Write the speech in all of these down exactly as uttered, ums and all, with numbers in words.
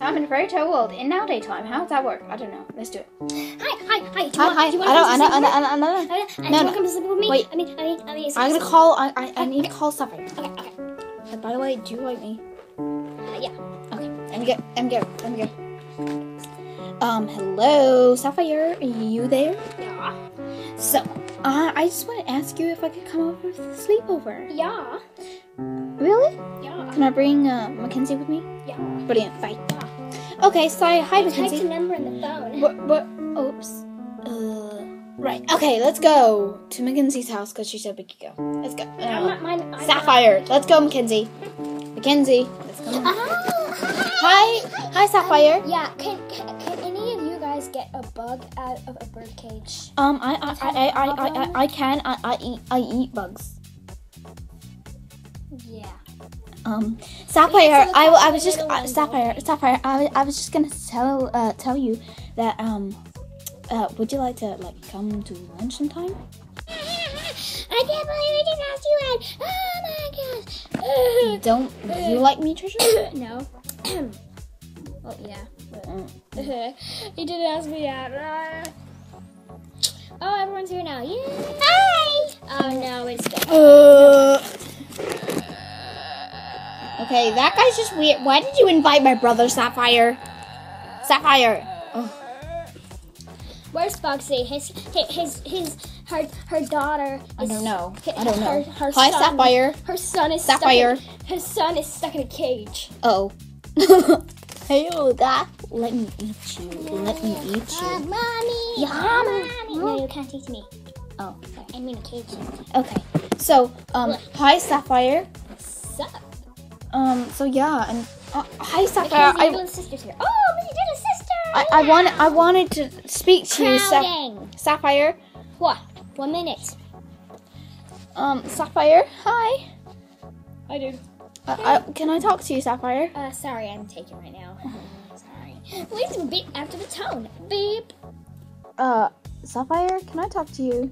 I'm in very old in nowadays time. How does that work? I don't know. Let's do it. Hi, hi, hi. Do you hi, want, hi. Do you want I don't, I know, I know, I know. Do you want to come to sleep with me? Wait. I mean, I mean, I mean. I'm gonna call. I, I, I need to call Safri. Okay, okay. And by the way, do you like me? Uh, yeah. Okay. Let me go. Let me go. Let me go. Um. Hello, Sapphire. Are you there? Yeah. So, uh, I just want to ask you if I could come over for the sleepover. Yeah. Really? Yeah. Can I bring uh, Mackenzie with me? Yeah. Brilliant. Bye. Yeah. Okay. Sorry. Hi, Mackenzie. Type the number in the phone. What? What? Oops. Uh. Right. Okay. Let's go to Mackenzie's house because she said we could go. Let's go. Uh, I'm not, I'm Sapphire. Not. Let's go, Mackenzie. Mackenzie. Let's go. Oh, hi. Hi. Hi, Sapphire. Um, yeah. Can, can Can any of you guys get a bug out of a bird cage? Um. I I I I, I I I I can. I I eat I eat bugs. Yeah. Um, Sapphire, I, I was just uh, Sapphire, Sapphire. I, I was just gonna tell uh, tell you that um, uh, would you like to like come to lunch sometime? I can't believe I just asked you out. Oh my gosh! Don't you like me, Trisha? No. Well, yeah. But he didn't ask me out. Oh, everyone's here now. Yay! Hi. Oh no, it's good. Uh. Okay, that guy's just weird. Why did you invite my brother, Sapphire? Sapphire. Oh. Where's Foxy? His, his, his, her, her daughter. Is, I don't know. I don't know. Her, her Hi, son, Sapphire. Her son is Sapphire. Stuck in, her son is stuck in a cage. Uh oh. Hey, that. Let me eat you. Let me eat you. Uh, mommy. Yum. Oh, mommy. No, you can't eat me. Oh, sorry. I mean a cage. Okay. So, um, Look. Hi, Sapphire. Sup? Um. So yeah, and uh, hi, Sapphire. I, I sister's here. Oh, Miss Doodle's sister. I, I want. I wanted to speak to Crowding. you, Saf Sapphire. What? One minute. Um, Sapphire. Hi. Hi, dude. Uh, I, can I talk to you, Sapphire? Uh, sorry, I'm taken right now. Sorry. Please beep after the tone. Beep. Uh, Sapphire, can I talk to you?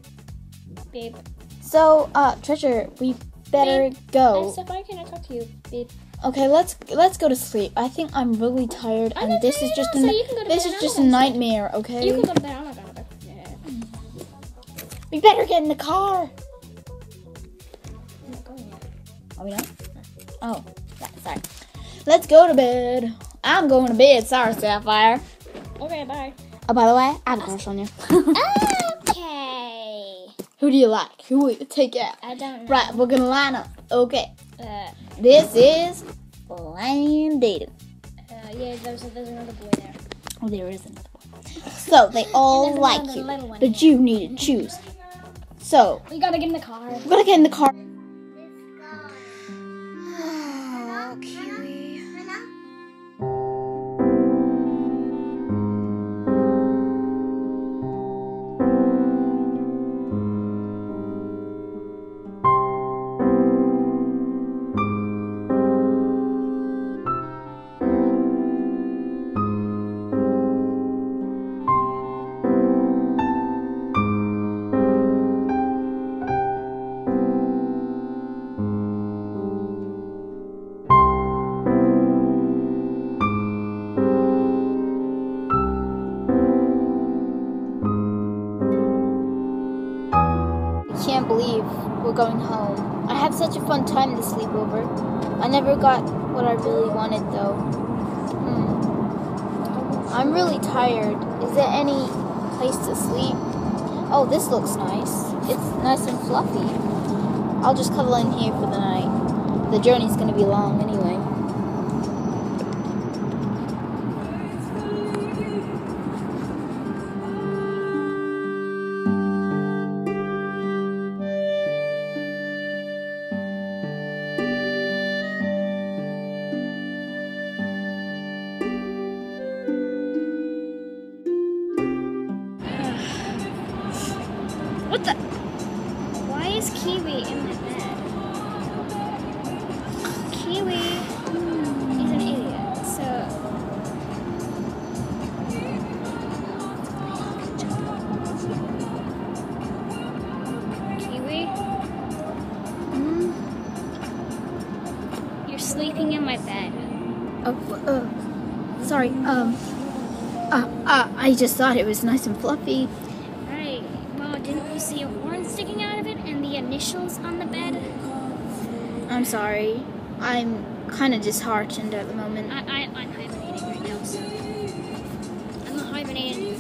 Beep. So, uh, Treasure, we. Better Beep. go. I'm Sapphire, can I talk to you? Beep. Okay, let's let's go to sleep. I think I'm really tired, I'm and this tired is just now, a, so this is just a nightmare. Sleep. Okay. You can go to bed. I'm not gonna. Yeah. We better get in the car. I'm not going yet. Are we not? Oh, sorry. Let's go to bed. I'm going to bed. Sorry, Sapphire. Okay, bye. Oh, by the way, I have a crush on you. Okay. Who do you like? Who will you take out? I don't know. Right, we're gonna line up. Okay. Uh, this is blind dating. Uh, yeah, there's, there's another boy there. Oh, there is another boy. So they all like you, but you need to choose. So we gotta get in the car. We gotta get in the car. Going home. I had such a fun time this sleepover. I never got what I really wanted though. Hmm. I'm really tired. Is there any place to sleep? Oh, this looks nice. It's nice and fluffy. I'll just cuddle in here for the night. The journey's gonna be long anyway. What the? Why is Kiwi in the bed? Kiwi is an idiot, so... Kiwi? Mm. You're sleeping in my bed. Oh, uh, sorry. sorry. Um, uh, uh, I just thought it was nice and fluffy. Alright, well, didn't you see a horn sticking out of it and the initials on the bed? I'm sorry. I'm kind of disheartened at the moment. I, I, I'm hibernating right now, so. I'm not hibernating.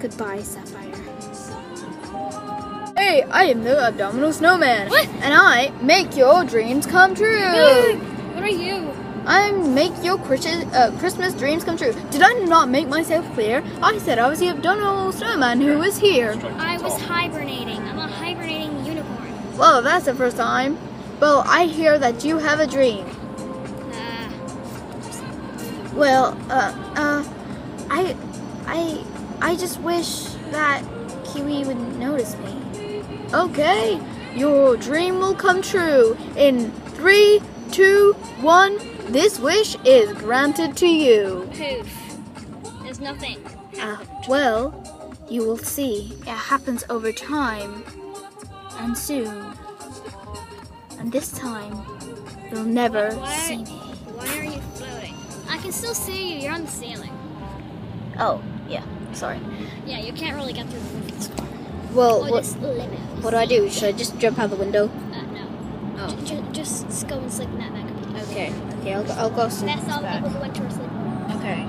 Goodbye, Sapphire. Hey, I am the Abdominal Snowman. What? And I make your dreams come true. What are you? I make your Christmas dreams come true. Did I not make myself clear? I said I was the Abdominal Snowman who was here. I was hibernating. I'm a hibernating unicorn. Well, that's the first time. Well, I hear that you have a dream. Uh, well, uh, uh, I, I, I just wish that Kiwi would notice me. Okay, your dream will come true. In three, two, one, this wish is granted to you. Poof. There's nothing. Uh, well, you will see. It happens over time, and soon. And this time, you'll never why, see me. Why are you floating? I can still see you. You're on the ceiling. Oh, yeah. Sorry. Yeah, you can't really get through the roof of this car. Well, what, what do I do? Should I just jump out the window? Uh, no. Oh. J j just go and sleep in that back. Okay. Okay, I'll go, I'll go sleep. That's all the people who went to her sleep. Okay.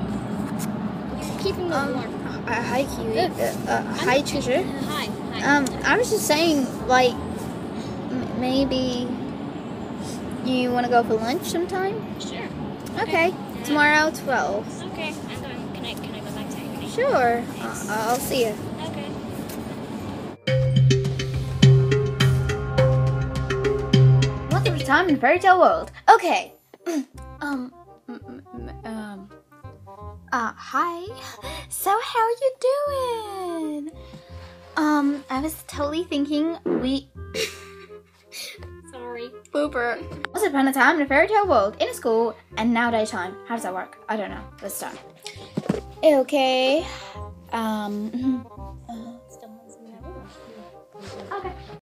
Keeping them um, warm. Uh, hi, Kiwi. Uh, uh, hi, Treasure. Uh, hi. Hi. Um, I was just saying, like, m maybe you want to go for lunch sometime? Sure. Okay. Okay. Tomorrow, twelve. Okay. I'm going. Can I, can I go back to you? Sure. Uh, I'll see you. Okay. Time in Fairy Tale World. Okay. um. Um. Uh. Hi. So how are you doing? Um. I was totally thinking we. Sorry. Blooper. Once upon a time in a Fairy Tale World, in a school, and now daytime. How does that work? I don't know. Let's start. Okay. Um. Uh, okay.